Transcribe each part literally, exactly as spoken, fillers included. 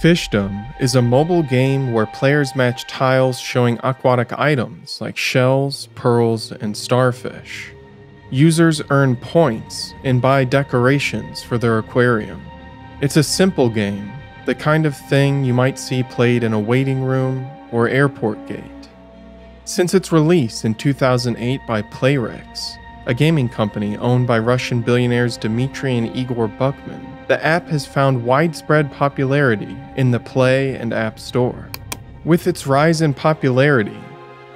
Fishdom is a mobile game where players match tiles showing aquatic items like shells, pearls, and starfish. Users earn points and buy decorations for their aquarium. It's a simple game, the kind of thing you might see played in a waiting room or airport gate. Since its release in two thousand eight by Playrix, a gaming company owned by Russian billionaires Dmitry and Igor Buckman, the app has found widespread popularity in the Play and App Store. With its rise in popularity,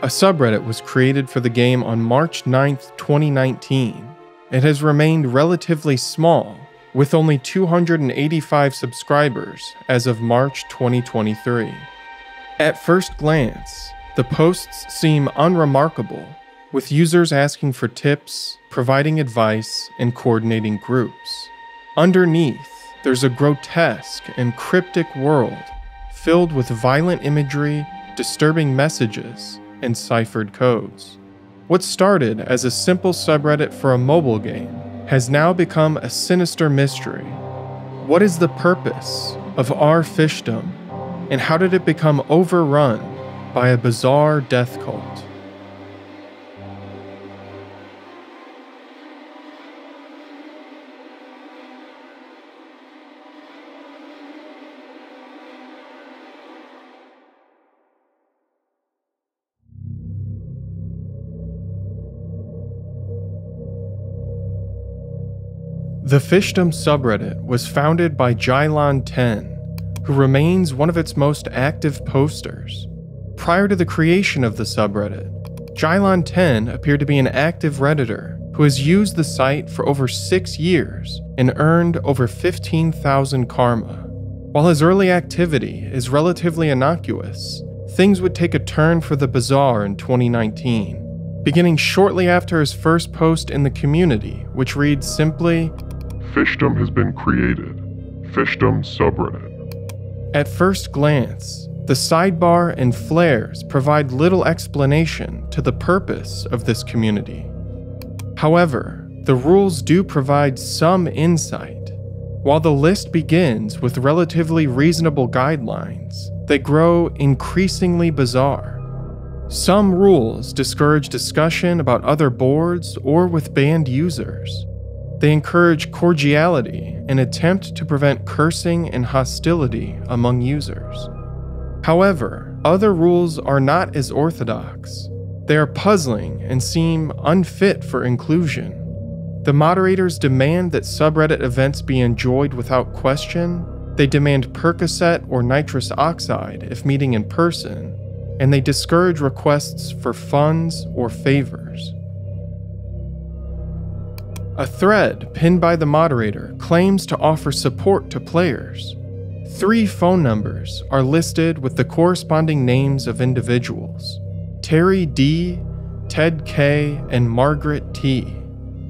a subreddit was created for the game on March ninth, twenty nineteen. It has remained relatively small, with only two hundred eighty-five subscribers as of March twenty twenty-three. At first glance, the posts seem unremarkable, with users asking for tips, providing advice, and coordinating groups. Underneath, there's a grotesque and cryptic world filled with violent imagery, disturbing messages, and ciphered codes. What started as a simple subreddit for a mobile game has now become a sinister mystery. What is the purpose of our Fishdom, and how did it become overrun by a bizarre death cult? The Fishdom subreddit was founded by Jylon ten, who remains one of its most active posters. Prior to the creation of the subreddit, Jylon ten appeared to be an active Redditor who has used the site for over six years and earned over fifteen thousand karma. While his early activity is relatively innocuous, things would take a turn for the bizarre in twenty nineteen, beginning shortly after his first post in the community, which reads simply, "Fishdom has been created. Fishdom subreddit." At first glance, the sidebar and flares provide little explanation to the purpose of this community. However, the rules do provide some insight. While the list begins with relatively reasonable guidelines, they grow increasingly bizarre. Some rules discourage discussion about other boards or with banned users. They encourage cordiality and attempt to prevent cursing and hostility among users. However, other rules are not as orthodox. They are puzzling and seem unfit for inclusion. The moderators demand that subreddit events be enjoyed without question. They demand Percocet or nitrous oxide if meeting in person, and they discourage requests for funds or favors. A thread pinned by the moderator claims to offer support to players. Three phone numbers are listed with the corresponding names of individuals: Terry D, Ted K, and Margaret T.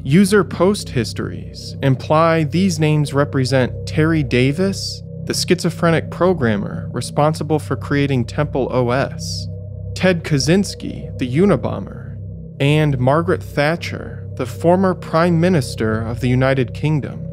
User post histories imply these names represent Terry Davis, the schizophrenic programmer responsible for creating Temple O S, Ted Kaczynski, the Unabomber, and Margaret Thatcher, the former Prime Minister of the United Kingdom.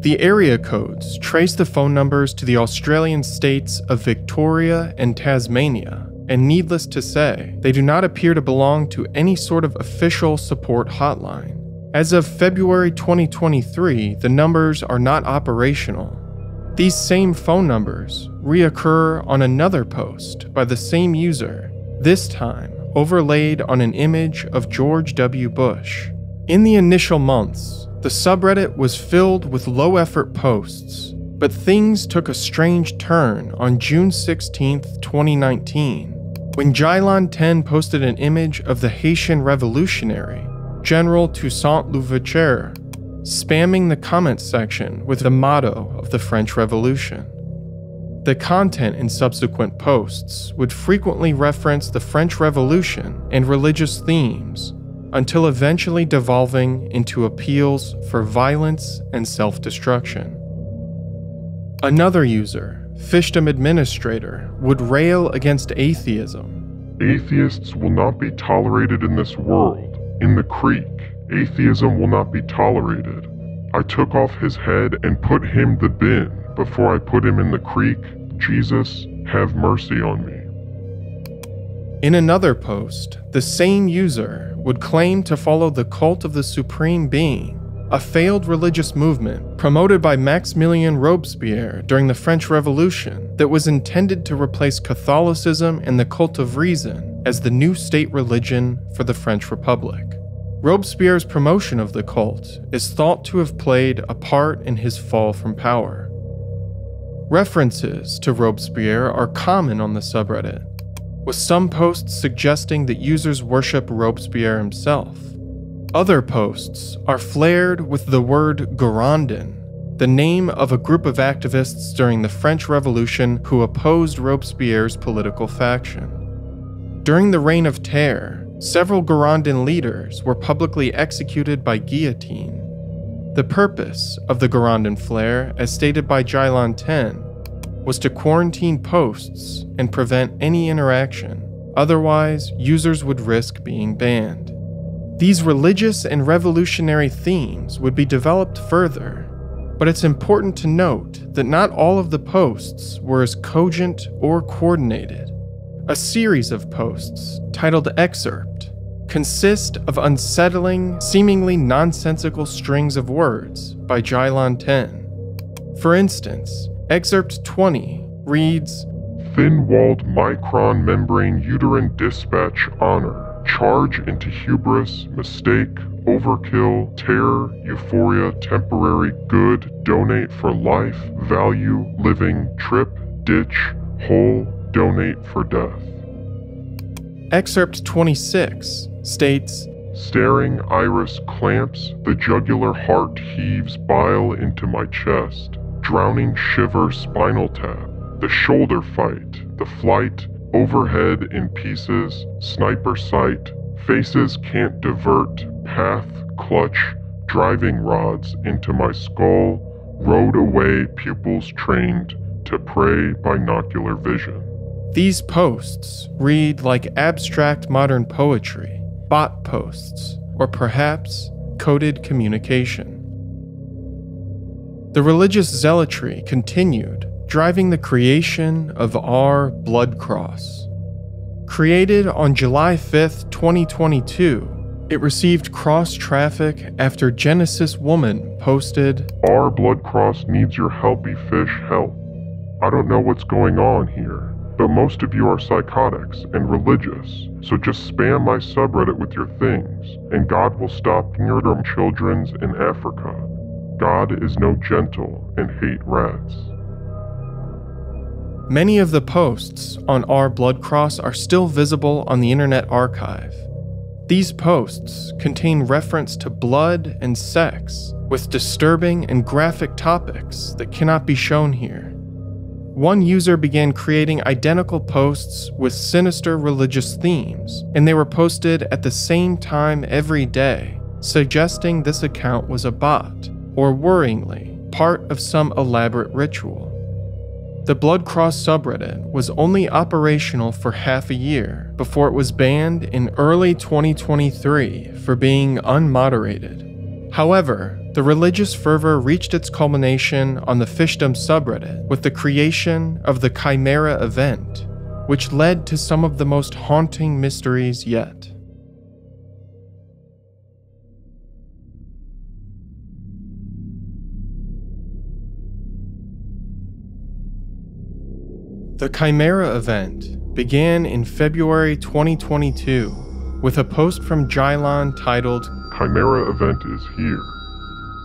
The area codes trace the phone numbers to the Australian states of Victoria and Tasmania, and needless to say, they do not appear to belong to any sort of official support hotline. As of February twenty twenty-three, the numbers are not operational. These same phone numbers reoccur on another post by the same user, this time overlaid on an image of George W. Bush. In the initial months, the subreddit was filled with low-effort posts, but things took a strange turn on June sixteenth, twenty nineteen, when Jylon ten posted an image of the Haitian revolutionary, General Toussaint Louverture, spamming the comments section with the motto of the French Revolution. The content in subsequent posts would frequently reference the French Revolution and religious themes, until eventually devolving into appeals for violence and self-destruction. Another user, Fishdom Administrator, would rail against atheism. "Atheists will not be tolerated in this world. In the creek, atheism will not be tolerated. I took off his head and put him the bin before I put him in the creek. Jesus, have mercy on me. In another post, the same user would claim to follow the Cult of the Supreme Being, a failed religious movement promoted by Maximilien Robespierre during the French Revolution that was intended to replace Catholicism and the Cult of Reason as the new state religion for the French Republic. Robespierre's promotion of the cult is thought to have played a part in his fall from power. References to Robespierre are common on the subreddit, with some posts suggesting that users worship Robespierre himself. Other posts are flared with the word Girondin, the name of a group of activists during the French Revolution who opposed Robespierre's political faction. During the Reign of Terror, several Girondin leaders were publicly executed by guillotine. The purpose of the Girondin flare, as stated by Jylon ten, was to quarantine posts and prevent any interaction, otherwise users would risk being banned. These religious and revolutionary themes would be developed further, but it's important to note that not all of the posts were as cogent or coordinated. A series of posts, titled Excerpt, consist of unsettling, seemingly nonsensical strings of words by Jylon ten. For instance, Excerpt twenty reads, "Thin-walled micron membrane uterine dispatch honor, charge into hubris, mistake, overkill, terror, euphoria, temporary good, donate for life, value, living, trip, ditch, whole, donate for death." Excerpt twenty-six states, "Staring iris clamps, the jugular heart heaves bile into my chest, drowning shiver spinal tap, the shoulder fight, the flight, overhead in pieces, sniper sight, faces can't divert, path, clutch, driving rods into my skull, rode away pupils trained to prey binocular vision." These posts read like abstract modern poetry, bot posts, or perhaps coded communication. The religious zealotry continued, driving the creation of our Blood Cross. Created on July fifth, twenty twenty-two, it received cross traffic after Genesis Woman posted, "Our Blood Cross needs your helpy fish help. I don't know what's going on here, but most of you are psychotics and religious, so just spam my subreddit with your things, and God will stop murdering children in Africa. God is no gentle and hate rats." Many of the posts on Our Blood Cross are still visible on the Internet Archive. These posts contain reference to blood and sex, with disturbing and graphic topics that cannot be shown here. One user began creating identical posts with sinister religious themes, and they were posted at the same time every day, suggesting this account was a bot, or worryingly, part of some elaborate ritual. The Blood Cross subreddit was only operational for half a year before it was banned in early twenty twenty-three for being unmoderated. However, the religious fervor reached its culmination on the Fishdom subreddit with the creation of the Chimera Event, which led to some of the most haunting mysteries yet. The Chimera Event began in February twenty twenty-two with a post from Jylon titled, "Chimera Event is here,"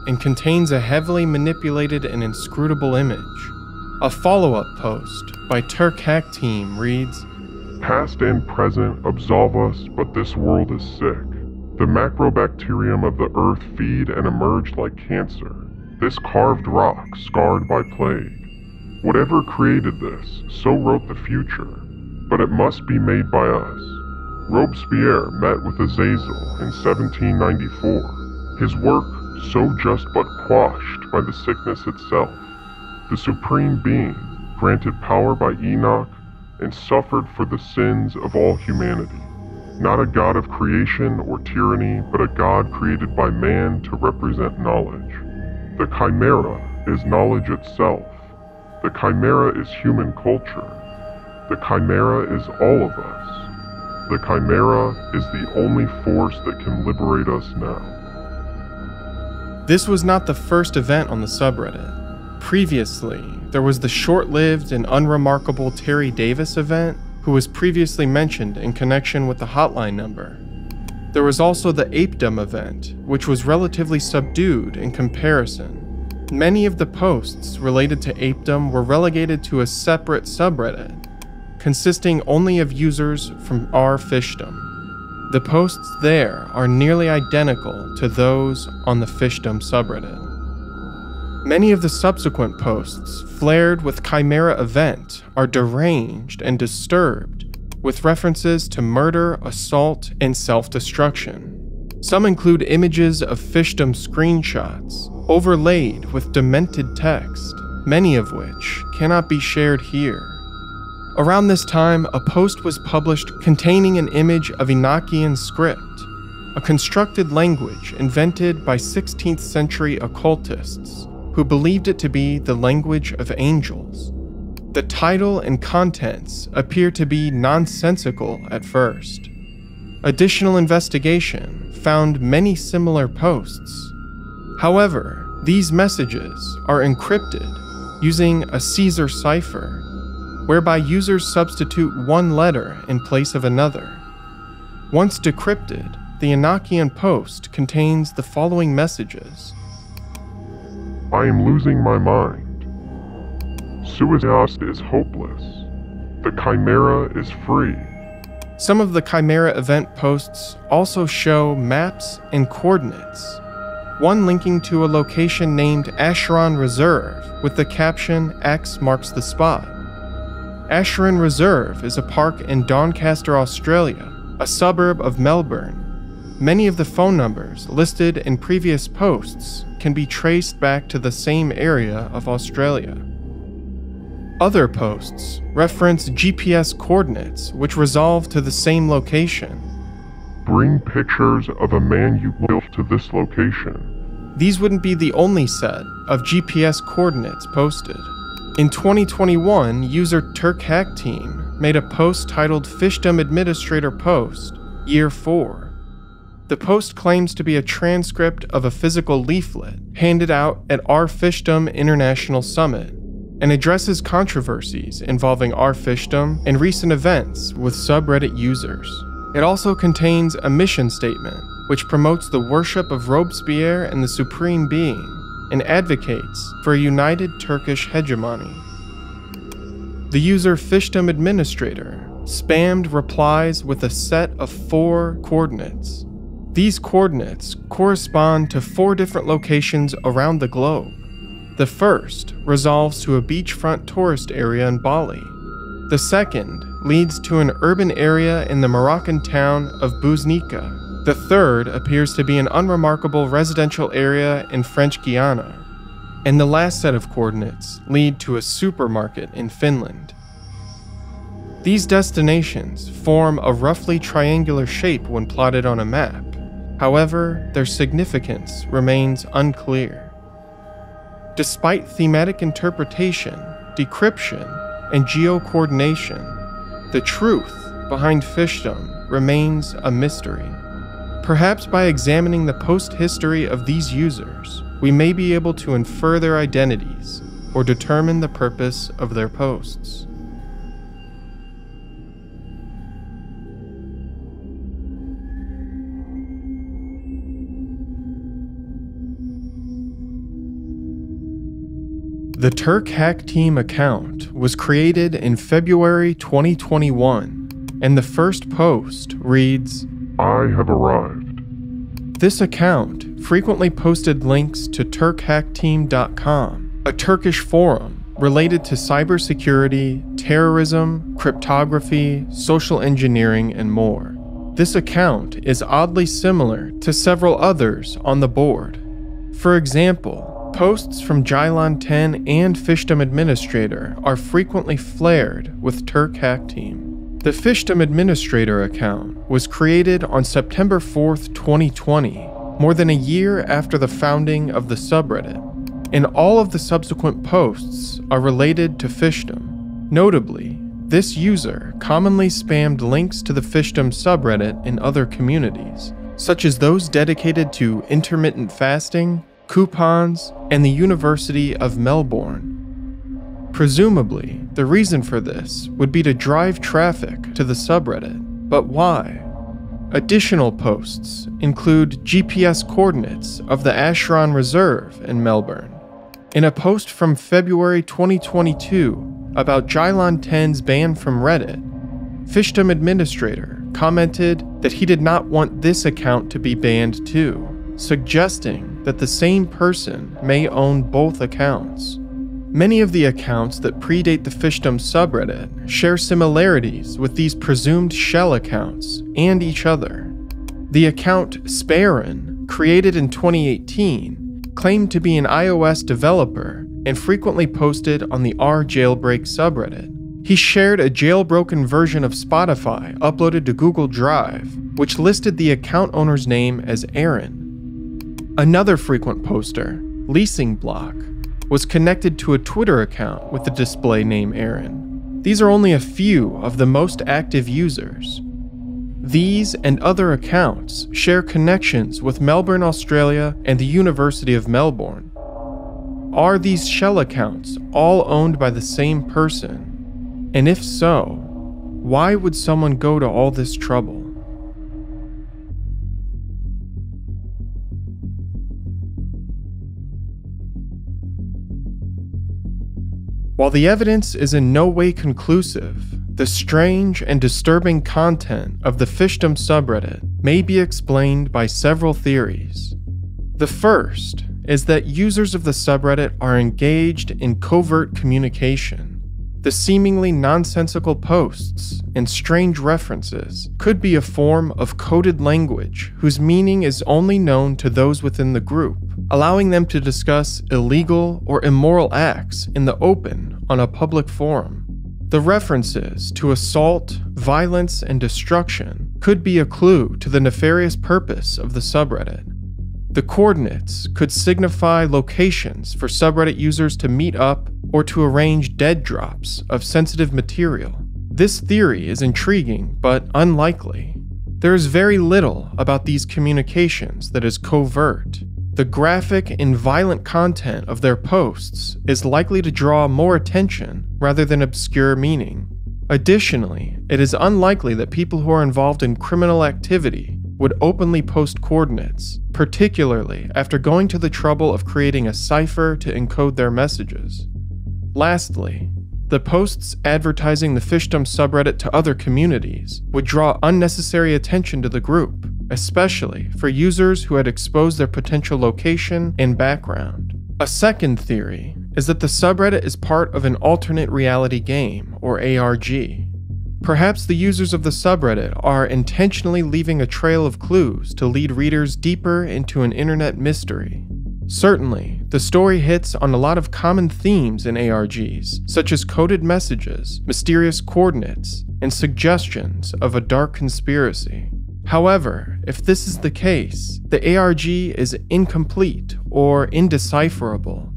and contains a heavily manipulated and inscrutable image. A follow-up post by Turk Hack Team reads, "Past and present absolve us, but this world is sick. The macrobacterium of the earth feed and emerge like cancer. This carved rock scarred by plague. Whatever created this, so wrote the future, but it must be made by us. Robespierre met with Azazel in seventeen ninety-four. His work so just but quashed by the sickness itself. The Supreme Being, granted power by Enoch, and suffered for the sins of all humanity. Not a god of creation or tyranny, but a god created by man to represent knowledge. The Chimera is knowledge itself. The Chimera is human culture. The Chimera is all of us. The Chimera is the only force that can liberate us now. This was not the first event on the subreddit. Previously, there was the short-lived and unremarkable Terry Davis event, who was previously mentioned in connection with the hotline number. There was also the Apedom event, which was relatively subdued in comparison. Many of the posts related to Apedom were relegated to a separate subreddit, consisting only of users from our Fishdom. The posts there are nearly identical to those on the Fishdom subreddit. Many of the subsequent posts flared with Chimera Event are deranged and disturbed, with references to murder, assault, and self-destruction. Some include images of Fishdom screenshots overlaid with demented text, many of which cannot be shared here. Around this time, a post was published containing an image of Enochian script, a constructed language invented by sixteenth century occultists who believed it to be the language of angels. The title and contents appear to be nonsensical at first. Additional investigation found many similar posts. However, these messages are encrypted using a Caesar cipher, whereby users substitute one letter in place of another. Once decrypted, the Enochian post contains the following messages. I am losing my mind. Suicide is hopeless. The Chimera is free. Some of the Chimera event posts also show maps and coordinates, one linking to a location named Acheron Reserve with the caption X marks the spot. Acheron Reserve is a park in Doncaster, Australia, a suburb of Melbourne. Many of the phone numbers listed in previous posts can be traced back to the same area of Australia. Other posts reference G P S coordinates which resolve to the same location. Bring pictures of a man you will to this location. These wouldn't be the only set of G P S coordinates posted. In twenty twenty-one, user Turk Hack Team made a post titled Fishdom Administrator Post, Year four. The post claims to be a transcript of a physical leaflet handed out at our Fishdom International Summit and addresses controversies involving our Fishdom and recent events with subreddit users. It also contains a mission statement which promotes the worship of Robespierre and the Supreme Being and advocates for a united Turkish hegemony. The user Fishdom Administrator spammed replies with a set of four coordinates. These coordinates correspond to four different locations around the globe. The first resolves to a beachfront tourist area in Bali. The second leads to an urban area in the Moroccan town of Bouznika. The third appears to be an unremarkable residential area in French Guiana. And the last set of coordinates lead to a supermarket in Finland. These destinations form a roughly triangular shape when plotted on a map. However, their significance remains unclear. Despite thematic interpretation, decryption, and geocoordination, the truth behind Fishdom remains a mystery. Perhaps by examining the post history of these users, we may be able to infer their identities or determine the purpose of their posts. The Turk Hack Team account was created in February twenty twenty-one, and the first post reads, I have arrived. This account frequently posted links to turk hack team dot com, a Turkish forum related to cybersecurity, terrorism, cryptography, social engineering, and more. This account is oddly similar to several others on the board. For example, posts from Jylon ten and Fishdom Administrator are frequently flared with Turk Hack Team. The Fishdom Administrator account was created on September fourth, twenty twenty, more than a year after the founding of the subreddit. and all of the subsequent posts are related to Fishdom. Notably, this user commonly spammed links to the Fishdom subreddit in other communities, such as those dedicated to intermittent fasting, coupons, and the University of Melbourne. Presumably, the reason for this would be to drive traffic to the subreddit, but why? Additional posts include G P S coordinates of the Acheron Reserve in Melbourne. In a post from February twenty twenty-two about Jylon ten's ban from Reddit, Fishdom administrator commented that he did not want this account to be banned too, suggesting that the same person may own both accounts. Many of the accounts that predate the Fishdom subreddit share similarities with these presumed shell accounts and each other. The account Sparin, created in twenty eighteen, claimed to be an iOS developer and frequently posted on the R Jailbreak subreddit. He shared a jailbroken version of Spotify uploaded to Google Drive, which listed the account owner's name as Aaron. Another frequent poster, Leasing Block, was connected to a Twitter account with the display name Aaron. These are only a few of the most active users. These and other accounts share connections with Melbourne, Australia, and the University of Melbourne. Are these shell accounts all owned by the same person? And if so, why would someone go to all this trouble? While the evidence is in no way conclusive, the strange and disturbing content of the Fishdom subreddit may be explained by several theories. The first is that users of the subreddit are engaged in covert communication. The seemingly nonsensical posts and strange references could be a form of coded language whose meaning is only known to those within the group, allowing them to discuss illegal or immoral acts in the open on a public forum. The references to assault, violence, and destruction could be a clue to the nefarious purpose of the subreddit. The coordinates could signify locations for subreddit users to meet up or to arrange dead drops of sensitive material. This theory is intriguing, but unlikely. There is very little about these communications that is covert. The graphic and violent content of their posts is likely to draw more attention rather than obscure meaning. Additionally, it is unlikely that people who are involved in criminal activity would openly post coordinates, particularly after going to the trouble of creating a cipher to encode their messages. Lastly, the posts advertising the Fishdom subreddit to other communities would draw unnecessary attention to the group, especially for users who had exposed their potential location and background. A second theory is that the subreddit is part of an alternate reality game, or A R G. Perhaps the users of the subreddit are intentionally leaving a trail of clues to lead readers deeper into an internet mystery. Certainly, the story hits on a lot of common themes in A R Gs, such as coded messages, mysterious coordinates, and suggestions of a dark conspiracy. However, if this is the case, the A R G is incomplete or indecipherable.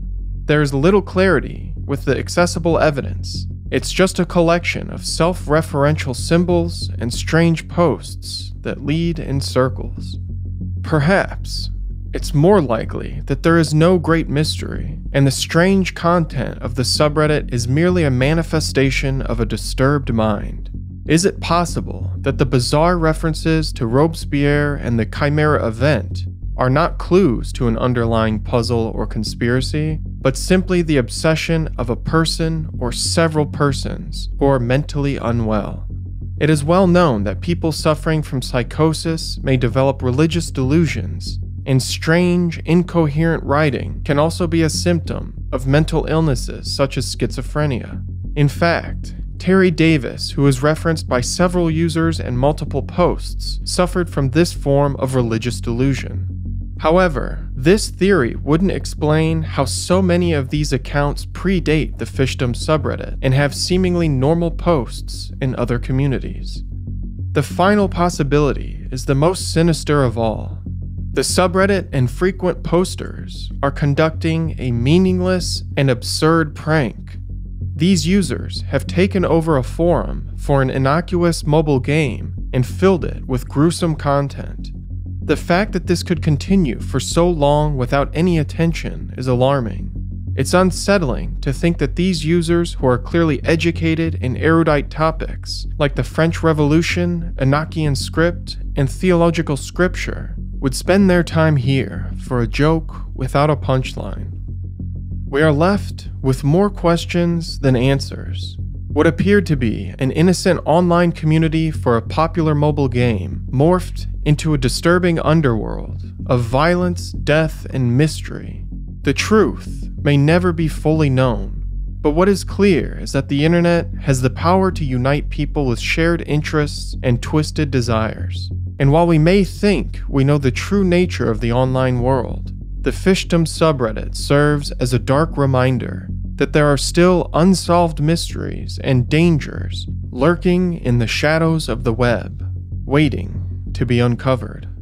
There is little clarity with the accessible evidence. It's just a collection of self-referential symbols and strange posts that lead in circles. Perhaps it's more likely that there is no great mystery, and the strange content of the subreddit is merely a manifestation of a disturbed mind. Is it possible that the bizarre references to Robespierre and the Chimera Event are not clues to an underlying puzzle or conspiracy, but simply the obsession of a person or several persons who are mentally unwell? It is well known that people suffering from psychosis may develop religious delusions, and strange, incoherent writing can also be a symptom of mental illnesses such as schizophrenia. In fact, Terry Davis, who is referenced by several users and multiple posts, suffered from this form of religious delusion. However, this theory wouldn't explain how so many of these accounts predate the Fishdom subreddit and have seemingly normal posts in other communities. The final possibility is the most sinister of all. The subreddit and frequent posters are conducting a meaningless and absurd prank. These users have taken over a forum for an innocuous mobile game and filled it with gruesome content. The fact that this could continue for so long without any attention is alarming. It's unsettling to think that these users who are clearly educated in erudite topics, like the French Revolution, Enochian script, and theological scripture, would spend their time here for a joke without a punchline. We are left with more questions than answers. What appeared to be an innocent online community for a popular mobile game morphed into a disturbing underworld of violence, death, and mystery. The truth may never be fully known, but what is clear is that the internet has the power to unite people with shared interests and twisted desires. And while we may think we know the true nature of the online world, the Fishdom subreddit serves as a dark reminder that there are still unsolved mysteries and dangers lurking in the shadows of the web, waiting to be uncovered.